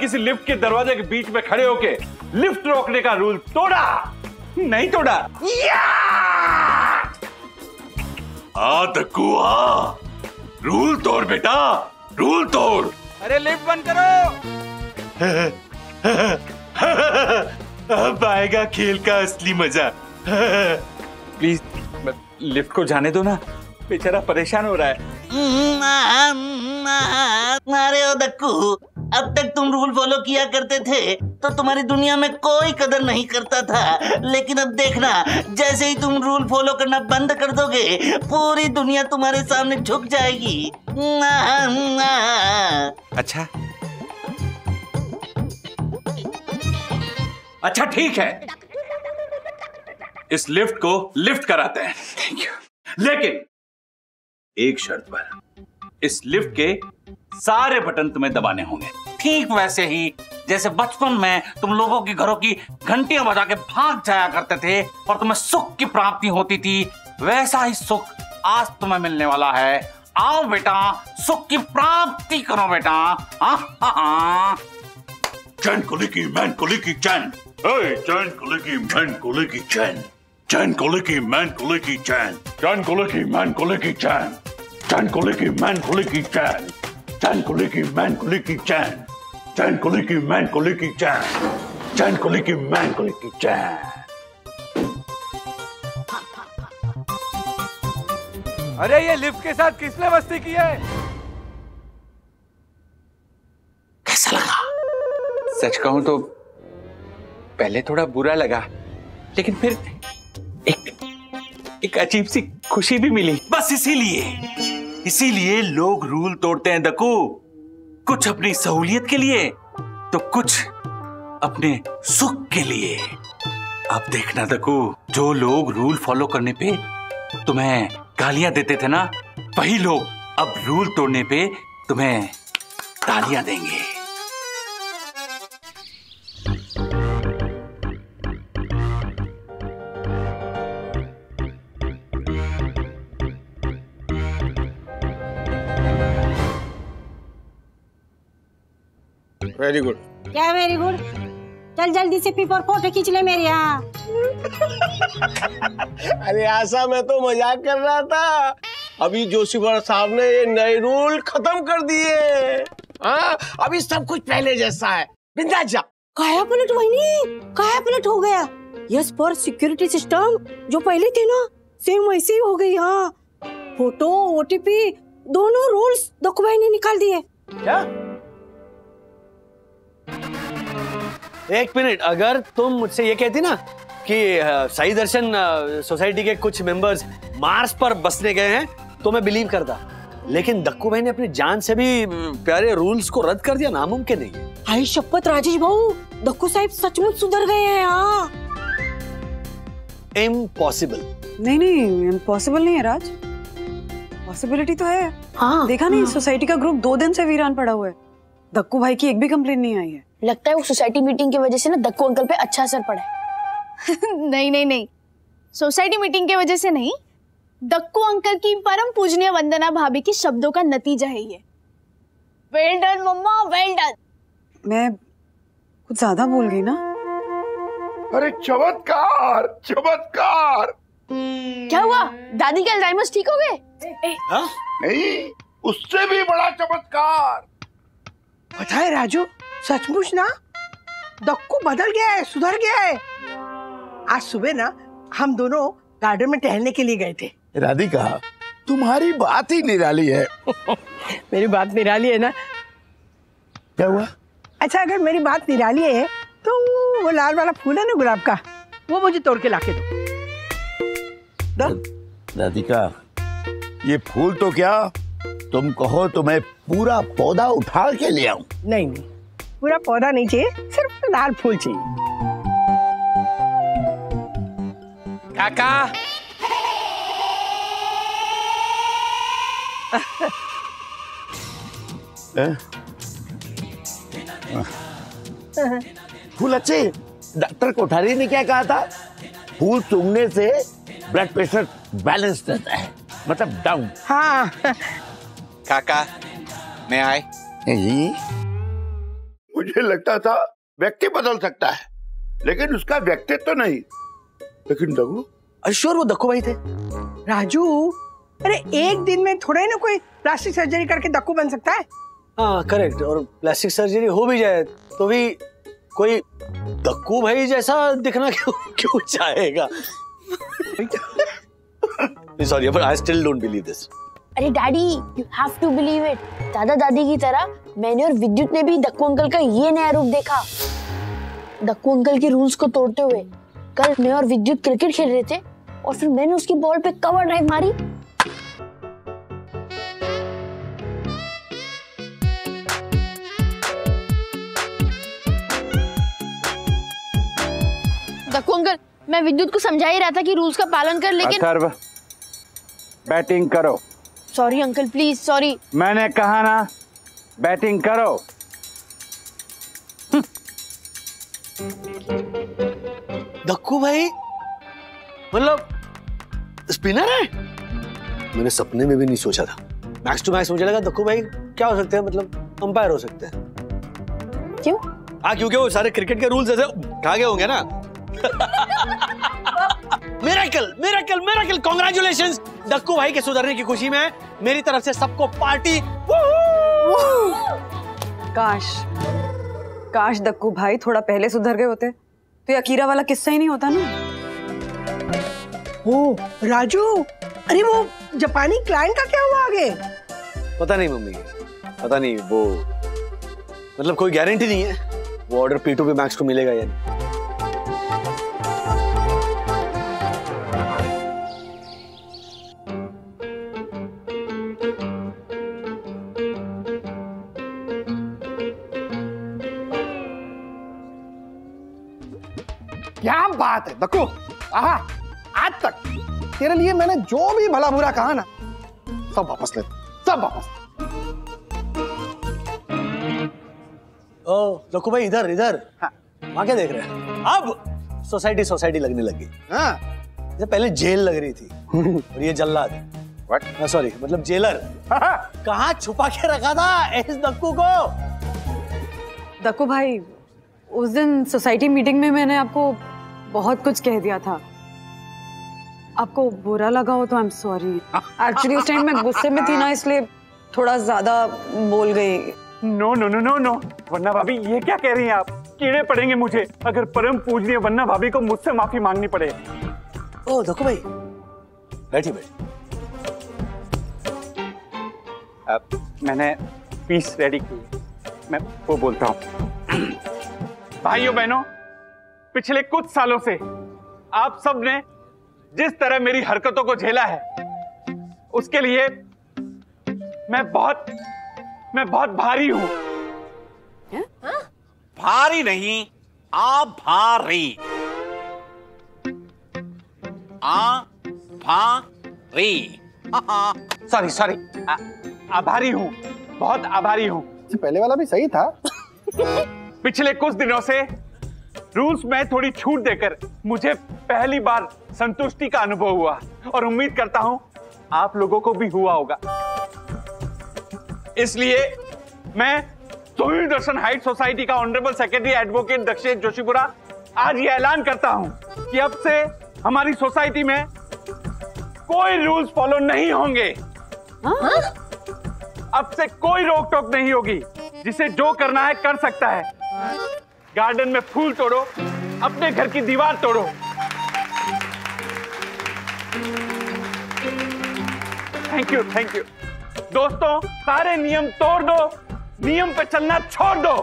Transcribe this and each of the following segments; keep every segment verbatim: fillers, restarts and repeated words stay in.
किसी लिफ्ट के दरवाजे के बीच में खड़े होके लिफ्ट रोकने का रूल तोड़ा? नहीं तोड़ा। आ दक्कू आ, रूल तोड़ बेटा, रूल तोड़। अरे लिफ्ट बंद करो। अब आएगा खेल का असली मजा। प्लीज लिफ्ट को जाने दो ना, बेचारा परेशान हो रहा है। मारे हो दक्कू, अब तक तुम रूल फॉलो किया करते थे तो तुम्हारी दुनिया में कोई कदर नहीं करता था, लेकिन अब देखना जैसे ही तुम रूल फॉलो करना बंद कर दोगे पूरी दुनिया तुम्हारे सामने झुक जाएगी। अच्छा अच्छा ठीक है, इस लिफ्ट को लिफ्ट कराते हैं। Thank you. लेकिन एक शर्त पर, इस लिफ्ट के सारे बटन तुम्हें दबाने होंगे, ठीक वैसे ही जैसे बचपन में तुम लोगों के घरों की घंटियां बजा के भाग जाया करते थे और तुम्हें सुख की प्राप्ति होती थी, वैसा ही सुख आज तुम्हें मिलने वाला है। आओ बेटा, सुख की प्राप्ति करो बेटा। चैन को लेकी मैन को लेकी चैन, चैन को लेकी मैन को लेकी चैन, चैन को लेकी मैन को लेकी चैन, चैन को लेकी मैन को लेकी चैन, चैन को लेकी मैन को लेकी चैन, चैन को लेकी मैन को लेकी चैन, चैन को लेकी मैन को लेकी चैन, चैन को लेकी मैन को लेकी चैन। अरे ये लिफ्ट के साथ किसने मस्ती की है? कैसा लगा? सच कहूं तो पहले थोड़ा बुरा लगा, लेकिन फिर एक एक अजीब सी खुशी भी मिली। बस इसीलिए इसीलिए लोग रूल तोड़ते हैं दक्कू, कुछ अपनी सहूलियत के लिए तो कुछ अपने सुख के लिए। अब देखना दक्कू, जो लोग रूल फॉलो करने पे तुम्हें गालियां देते थे ना, वही लोग अब रूल तोड़ने पे तुम्हें तालियां देंगे। Very good. क्या वेरी गुड? चल जल्दी से पेपर फोटो खींच ले मेरे यहाँ। अरे आशा, मैं तो मजाक कर रहा था। अभी जोशीपुरा साहब ने ये नए रूल खत्म कर दिए। हाँ, अभी सब कुछ पहले जैसा है। बिंदास जा। काया पलट वही, काया पलट हो गया। यस पर सिक्योरिटी सिस्टम जो पहले थे ना, सेम वैसे ही हो गई। हाँ, फोटो, ओटीपी दोनों रूल्स दक्कू भाई ने निकाल दिए। क्या? एक मिनट, अगर तुम मुझसे ये कहती ना कि साई दर्शन सोसाइटी के कुछ मेंबर्स मार्स पर बसने गए हैं तो मैं बिलीव करता, लेकिन दक्कू भाई ने अपनी जान से भी प्यारे रूल्स को रद्द कर दिया, नामुमकिन नहीं। आई शपथ राजेश भाऊ, दक्कू साहब सचमुच सुधर गए हैं। हाँ, इम्पॉसिबल। नहीं नहीं, इम्पॉसिबल नहीं है राज, पॉसिबिलिटी तो है। हाँ, देखा नहीं, सोसाइटी का ग्रुप दो दिन से वीरान पड़ा हुआ है, दक्कू भाई की एक भी कंप्लेन नहीं आई है। लगता है वो सोसाइटी मीटिंग की वजह से ना दक्कू अंकल पे अच्छा असर पड़ा है। नहीं नहीं नहीं, सोसाइटी मीटिंग की वजह से नहीं, दक्कू अंकल की परम पूजनीय वंदना भाभी की शब्दों का नतीजा है ये। वेल डन मम्मा, वेल डन। मैं कुछ ज्यादा बोल गई ना? अरे चमत्कार, चमत्कार। क्या हुआ, दादी के अल्जाइमर्स ठीक हो गए? नहीं, उससे भी बड़ा चमत्कार। पता है राजू, सचमुच ना दक्कू बदल गया है, सुधर गया है। आज सुबह ना हम दोनों गार्डन में टहलने के लिए गए थे। राधिका, तुम्हारी बात ही निराली है। मेरी बात निराली है ना? क्या हुआ? अच्छा, अगर मेरी बात निराली है तो वो लाल वाला फूल है ना गुलाब का, वो मुझे तोड़ के लाके दो। राधिका, ये फूल तो क्या, तुम कहो तो मैं पूरा पौधा उठा के ले आऊं। नहीं नहीं, पूरा पौधा नहीं चाहिए, सिर्फ लाल फूल चाहिए। काका, फूल अच्छे। डॉक्टर कोठारी ने क्या कहा था? फूल सूंघने से ब्लड प्रेशर बैलेंस रहता है, मतलब डाउन। हाँ काका, मैं आए। मुझे लगता था व्यक्ति बदल सकता है लेकिन उसका व्यक्तित्व तो नहीं। लेकिन दक्कू, अश्योर वो दक्कू भाई थे। राजू, अरे एक दिन में थोड़ा ही ना कोई प्लास्टिक सर्जरी करके दक्कू बन सकता है। हाँ करेक्ट, और प्लास्टिक सर्जरी हो भी जाए तो भी कोई दक्कू भाई जैसा दिखना क्यों क्यों चाहेगा। Sorry, but I still don't believe this. अरे daddy, you have to believe it. दादा दादी की तरह मैंने और विद्युत ने भी दक्कू अंकल का ये नया रूप देखा। दक्कू अंकल के रूल्स को तोड़ते हुए कल मैं और विद्युत क्रिकेट खेल रहे थे और फिर मैंने उसकी बॉल पे कवर ड्राइव मारी। दक्कू अंकल, मैं विद्युत को समझा ही रहा था कि रूल्स का पालन कर, लेकिन बैटिंग करो। Sorry uncle, please sorry. मैंने कहा ना बैटिंग करो। दक्कू भाई मतलब स्पिनर है? मैंने सपने में भी नहीं सोचा था। मैक्स टू मैक्स मुझे लगा दक्कू भाई क्या हो सकते हैं, मतलब अंपायर हो सकते हैं। क्यों? हाँ क्योंकि वो सारे क्रिकेट के रूल्स ऐसे खा गए होंगे ना। Miracle miracle miracle, congratulations Dakku भाई के सुधरने की खुशी में मेरी तरफ से सबको पार्टी। काश काश दक्कू भाई थोड़ा पहले सुधर गए होते तो ये अकीरा वाला किस्सा ही नहीं होता ना। ओ राजू, अरे वो जापानी क्लाइंट का क्या हुआ आगे? पता नहीं मम्मी, पता नहीं। वो मतलब कोई गारंटी नहीं है वो order P two P Max को मिलेगा या नहीं। क्या बात है दक्कू, आहा, आज तक तेरे लिए मैंने जो भी भला बुरा कहा ना सब वापस ले, सब वापस। ओ दक्कू भाई इधर इधर। हाँ। वहां क्या देख रहे हैं? अब सोसाइटी सोसाइटी लगने लगी। हाँ। जैसे पहले जेल लग रही थी और ये जल्लाद, व्हाट सॉरी मतलब जेलर। हाँ। कहाँ छुपा के रखा था इस दक्कू को? दक्कू भाई उस दिन सोसाइटी मीटिंग में मैंने आपको बहुत कुछ कह दिया था, आपको बुरा लगा हो तो आई एम सॉरी। एक्चुअली उस टाइम मैं गुस्से में थी ना, इसलिए थोड़ा ज्यादा बोल गई। No no no no no Vandana भाभी, ये क्या कह रही हैं आप? कीड़े पड़ेंगे मुझे अगर परम पूजनीय वंदना भाभी को मुझसे माफी मांगनी पड़े। ओ दक्कू भाई बैठिए बैठिए। मैंने पीस रेडी की, मैं वो बोलता हूँ। भाइयों बहनों, पिछले कुछ सालों से आप सब ने जिस तरह मेरी हरकतों को झेला है उसके लिए मैं बहुत मैं बहुत भारी हूं। है? हाँ? भारी नहीं, आप भारी। आ भारी। सॉरी सॉरी, आभारी हूं, बहुत आभारी हूं। पहले वाला भी सही था। पिछले कुछ दिनों से रूल्स में थोड़ी छूट देकर मुझे पहली बार संतुष्टि का अनुभव हुआ और उम्मीद करता हूं आप लोगों को भी हुआ होगा। इसलिए मैं सही दर्शन हाइट सोसाइटी का honourable secretary advocate Dakshesh Joshipura आज यह ऐलान करता हूं कि अब से हमारी सोसाइटी में कोई रूल्स फॉलो नहीं होंगे। हाँ? अब से कोई रोक टोक नहीं होगी, जिसे जो करना है कर सकता है। गार्डन में फूल तोड़ो, अपने घर की दीवार तोड़ो, थैंक यू थैंक यू। दोस्तों सारे नियम तोड़ दो, नियम पे चलना छोड़ दो।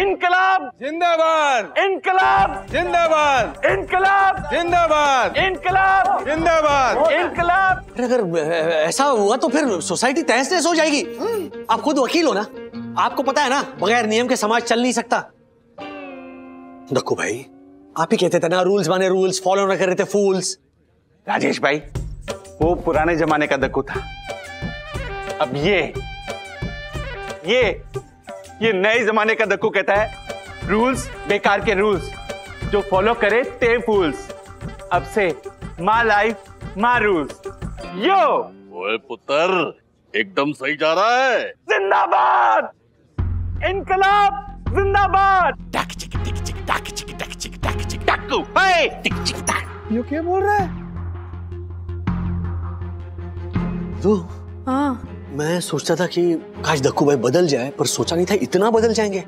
इनकलाब जिंदाबाद, इनकलाब जिंदाबाद, इनकलाब जिंदाबाद, इनकलाब जिंदाबाद, इनकलाब। अगर ऐसा हुआ तो फिर सोसाइटी तहस नहस हो जाएगी। आप खुद वकील हो ना, आपको पता है ना बगैर नियम के समाज चल नहीं सकता। दक्कू भाई आप ही कहते थे ना रूल्स माने रूल्स, फॉलो ना कर रहे थे फूल्स। राजेश भाई वो पुराने जमाने का दक्कू था, अब ये ये ये नए जमाने का दक्कू कहता है रूल्स बेकार के रूल्स, जो फॉलो करे ते फूल्स। अब से my life my rules. Yo ओए पुत्र, एकदम सही जा रहा है। जिंदाबाद। इनकलाब जिंदाबाद। डक चिक टिक चिक डक चिक डक चिक डक चिक डक्कू हे टिक चिक डक। ये क्या बोल रहा है तू? हाँ, मैं सोचता था कि काश डक्कू भाई बदल जाए, पर सोचा नहीं था इतना बदल जाएंगे।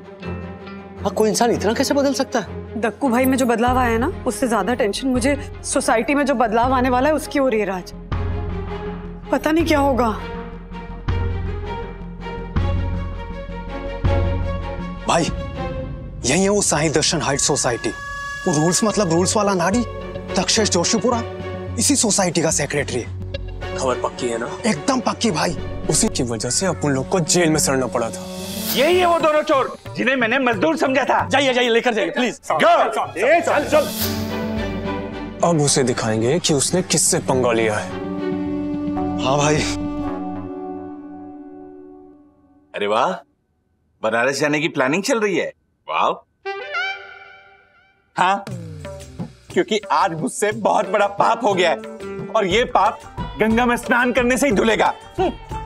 हाँ, कोई इंसान इतना कैसे बदल सकता है? डक्कू भाई में जो बदलाव आया है ना, उससे ज्यादा टेंशन मुझे सोसाइटी में जो बदलाव आने वाला है उसकी हो रही है राज। पता नहीं क्या होगा। भाई यही है वो साही दर्शन हाइट सोसाइटी, वो रूल्स मतलब रूल्स वाला नाड़ी दक्षेश जोशीपुरा इसी सोसाइटी का सेक्रेटरी है। खबर पक्की है ना? एकदम पक्की भाई। उसी की वजह से अपन लोग को जेल में सड़ना पड़ा था। यही है वो दोनों चोर जिन्हें मैंने मजदूर समझा था। जाइए जाइए लेकर जाइए प्लीज। चल चल। अब उसे दिखाएंगे कि उसने किससे पंगा लिया है। हाँ भाई। अरे वाह, बनारस जाने की प्लानिंग चल रही है। वाह। हाँ, क्योंकि आज मुझसे बहुत बड़ा पाप हो गया है और ये पाप गंगा में स्नान करने से ही धुलेगा।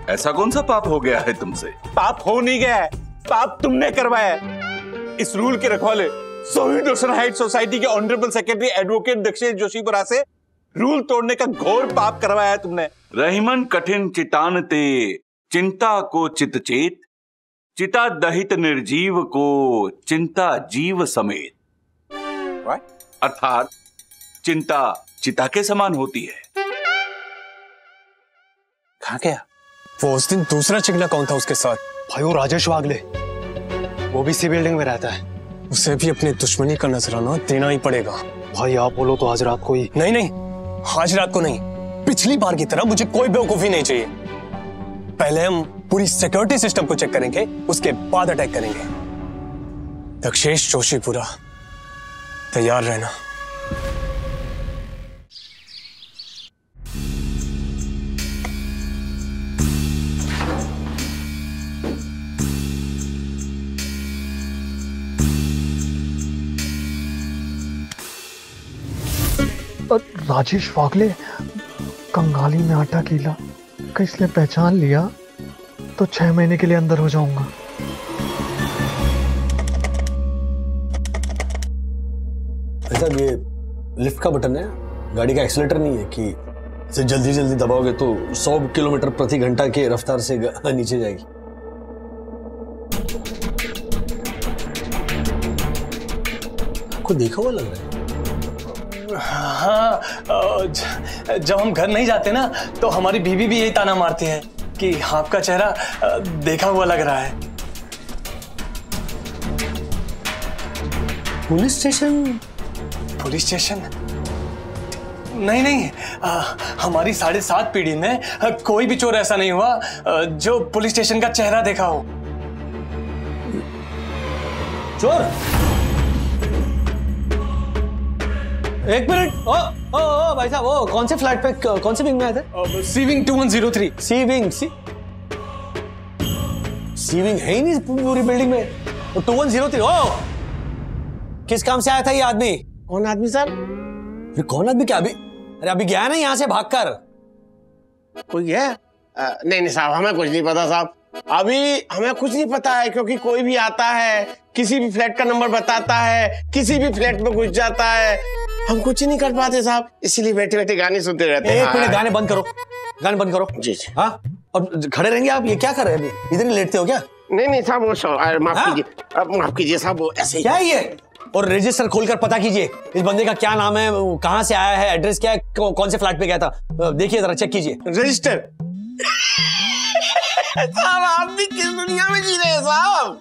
ऐसा कौन सा पाप हो गया है तुमसे? पाप हो नहीं गया है, पाप तुमने करवाया है। इस रूल के रखवाले साहिह दर्शन हाइट सोसाइटी के honourable secretary advocate Dakshesh Joshipura से रूल तोड़ने का घोर पाप करवाया है तुमने। रहीमन कठिन चितानते चिंता को चित चेत, चिता दहित निर्जीव को चिंता जीव समेत। अर्थात चिंता चिता के समान होती है। कहाँ गया वो उस दिन दूसरा चिकना? कौन था उसके साथ? भाई वो राजेश वागले, वो भी इसी बिल्डिंग में रहता है। उसे भी अपनी दुश्मनी का नजराना देना ही पड़ेगा। भाई आप बोलो तो आज रात को ही। नहीं नहीं, आज रात को नहीं, पिछली बार की तरह मुझे कोई बेवकूफी नहीं चाहिए। पहले हम पूरी सिक्योरिटी सिस्टम को चेक करेंगे, उसके बाद अटैक करेंगे। दक्षेश जोशीपुरा तैयार रहना। राजेश वागले कंगाली में आटा गीला का इसलिए पहचान लिया तो छह महीने के लिए अंदर हो जाऊंगा। साहब ये लिफ्ट का बटन है, गाड़ी का एक्सीलेटर नहीं है कि इसे जल्दी जल्दी दबाओगे तो सौ किलोमीटर प्रति घंटा के रफ्तार से नीचे जाएगी। आपको देखा हुआ लग रहा है। हाँ, जब हम घर नहीं जाते ना तो हमारी बीवी भी यही ताना मारती है कि आपका चेहरा देखा हुआ लग रहा है। Police station? पुलिस स्टेशन नहीं नहीं, आ, हमारी साढ़े सात पीढ़ी में कोई भी चोर ऐसा नहीं हुआ जो पुलिस स्टेशन का चेहरा देखा हो। चोर? एक मिनट। ओ, ओ, ओ, भाई साहब वो कौन से फ्लैट पे कौन से विंग में आए थे? C wing two one zero three. C wing? C C wing है ही नहीं पूरी बिल्डिंग में। वो टू वन जीरो थ्री। ओ किस काम से आया था ये आदमी? कौन आदमी सर? अरे कौन आदमी क्या? अभी अरे अभी गया ना यहाँ से भागकर। कोई गया? नहीं नहीं साहब, हमें कुछ नहीं पता साहब, अभी हमें कुछ नहीं पता है। क्योंकि कोई भी आता है, किसी भी फ्लैट का नंबर बताता है, किसी भी फ्लैट में घुस जाता है, हम कुछ नहीं कर पाते साहब, इसीलिए बैठे बैठे गाने सुनते रहते हैं। एक मिनट, गाने बंद करो, गाने बंद करो। जी जी। हाँ, और खड़े रहेंगे आप? ये क्या कर रहे हैं? इधर ही लेटते हो क्या? नहीं नहीं साहब, वो माफ कीजिए, अब माफ कीजिए साहब, वो ऐसे क्या ये। और रजिस्टर खोलकर पता कीजिए इस बंदे का क्या नाम है, कहाँ से आया है, एड्रेस क्या है, कौन से फ्लैट पे गया था, देखिए जरा चेक कीजिए रजिस्टर। साहब आप भी किस दुनिया में जी रहे हैं साहब?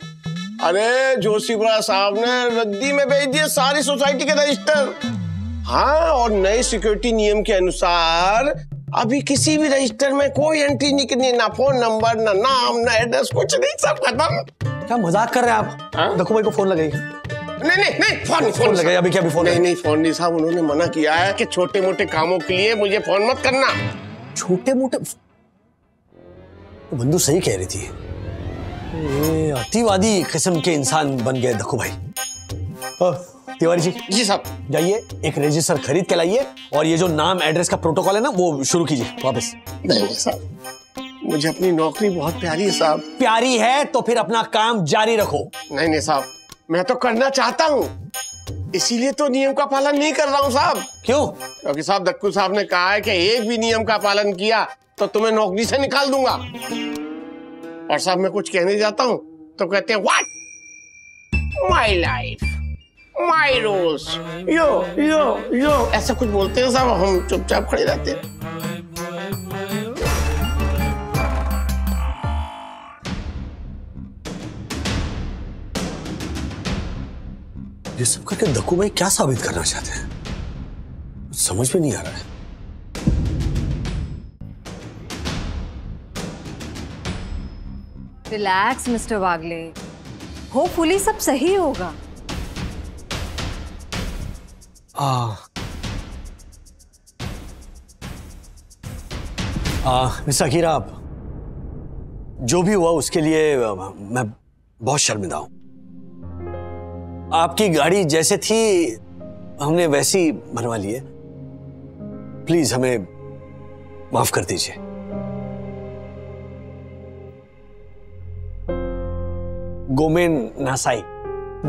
अरे जोशीपुरा साहब ने रद्दी में भेज दिए सारी सोसाइटी के रजिस्टर। हाँ, और नए सिक्योरिटी नियम के अनुसार अभी किसी भी रजिस्टर में कोई एंट्री नहीं करनी, ना फोन नंबर, ना नाम, ना एड्रेस, कुछ नहीं, सब खत्म। क्या मजाक कर रहे हैं आप? देखो भाई को फोन लगाइए। नहीं नहीं नहीं, फोन नहीं, फोन लगाइए अभी। क्या अभी फोन? नहीं नहीं, फोन नहीं साहब, उन्होंने मना किया है कि छोटे मोटे कामों के लिए मुझे फोन मत करना। छोटे मोटे? बंधु सही कह रही थी, ये अतिवादी किस्म के इंसान बन गए डक्कू भाई। ओ, तिवारी जी। जी साहब। जाइए एक रजिस्टर खरीद के लाइए और ये जो नाम एड्रेस का प्रोटोकॉल है ना वो शुरू कीजिए वापस। नहीं साहब, मुझे अपनी नौकरी बहुत प्यारी है साहब। प्यारी है तो फिर अपना काम जारी रखो। नहीं नहीं साहब, मैं तो करना चाहता हूँ, इसीलिए तो नियम का पालन नहीं कर रहा हूँ साहब। क्यों? क्योंकि साहब दक्कू साहब ने कहा है कि एक भी नियम का पालन किया तो तुम्हें नौकरी से निकाल दूंगा। और साहब मैं कुछ कहने जाता हूँ तो कहते हैं what my life my rules yo yo yo, ऐसा कुछ बोलते हैं साहब। हम चुपचाप खड़े रहते हैं। ये सब करके दक्कू भाई क्या साबित करना चाहते हैं, समझ में नहीं आ रहा है। रिलैक्स मिस्टर वागले, होपफुली सब सही होगा। आ, आ, मिस अकीरा, आप जो भी हुआ उसके लिए मैं बहुत शर्मिंदा हूं। आपकी गाड़ी जैसे थी हमने वैसी बनवा ली है, प्लीज हमें माफ कर दीजिए। गोमेन नासाई।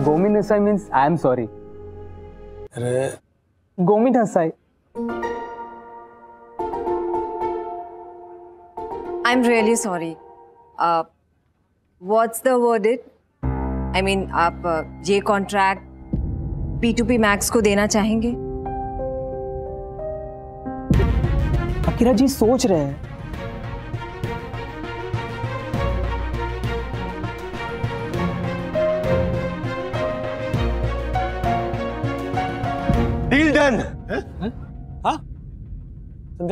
गोमेन नासाई मीन्स आई एम सॉरी। अरे गोमेन नासाई, I am really sorry. What's the word it I I mean mean, आप ये contract P two P Max को देना चाहेंगे? अकीरा जी सोच रहे हैं। Deal done. हाँ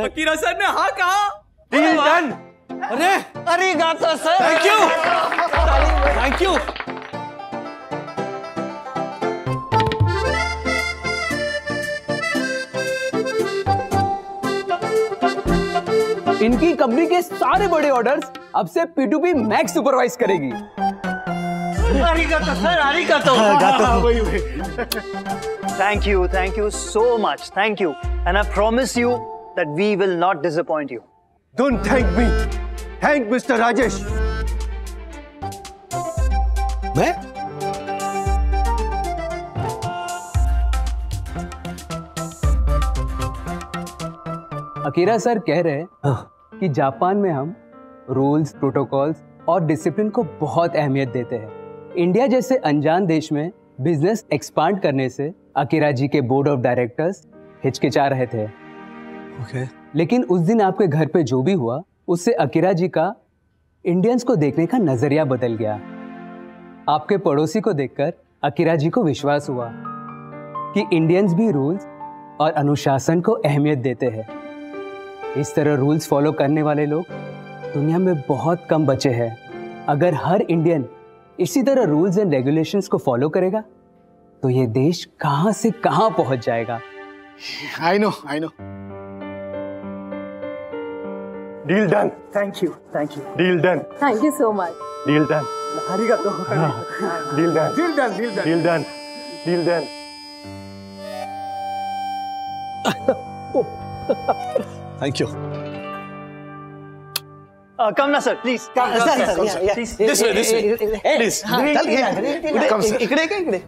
अकीरा सर ने हाँ कहा। Deal done. अरे अरे गाता sir, thank you thank you. इनकी कंपनी के सारे बड़े ऑर्डर्स अब से P two P Max supervise करेगी। Thank you thank you so much, thank you and I promise you that we will not disappoint you. Don't thank me, thank mister Rajesh. मैं Akira sir कह रहे हैं हाँ। कि Japan में हम rules, protocols और डिसिप्लिन को बहुत अहमियत देते हैं। इंडिया जैसे अनजान देश में बिजनेस एक्सपांड करने से अकीरा जी के बोर्ड ऑफ डायरेक्टर्स हिचकिचा रहे थे। ओके। लेकिन उस दिन आपके घर पे जो भी हुआ उससे अकीरा जी का इंडियंस को देखने का नजरिया बदल गया। आपके पड़ोसी को देखकर अकीरा जी को विश्वास हुआ कि इंडियंस भी रूल्स और अनुशासन को अहमियत देते हैं। इस तरह रूल्स फॉलो करने वाले लोग दुनिया में बहुत कम बचे हैं। अगर हर इंडियन इसी तरह रूल्स एंड रेगुलेशंस को फॉलो करेगा तो ये देश कहां से कहां पहुंच जाएगा। I know I know. Deal done. Thank you thank you. Deal done. Thank you so much. Deal done. अरिगातो। Deal done deal done deal done deal done deal done. Thank you. Uh, come na sir, please. Come, come, sir, come, sir. Yeah, please. Yeah. This way, this way. Please. Chal gaya. Come sir. Ikde ka ikde.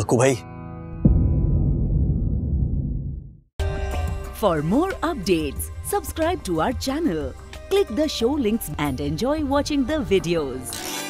Dakku bhai. For more updates, subscribe to our channel. Click the show links and enjoy watching the videos.